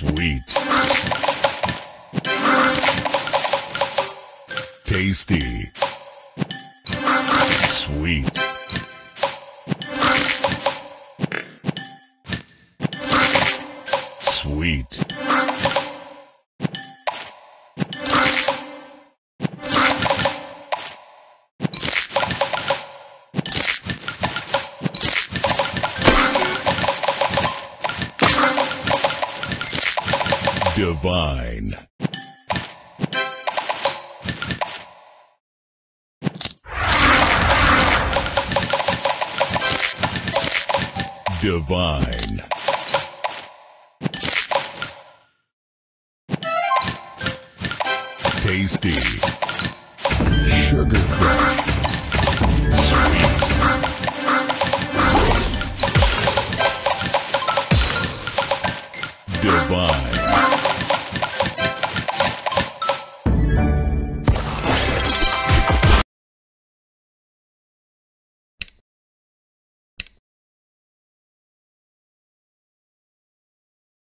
Sweet. Tasty. Sweet. Sweet. Divine. Divine. Tasty. Sugar Crush. Sweet. Divine.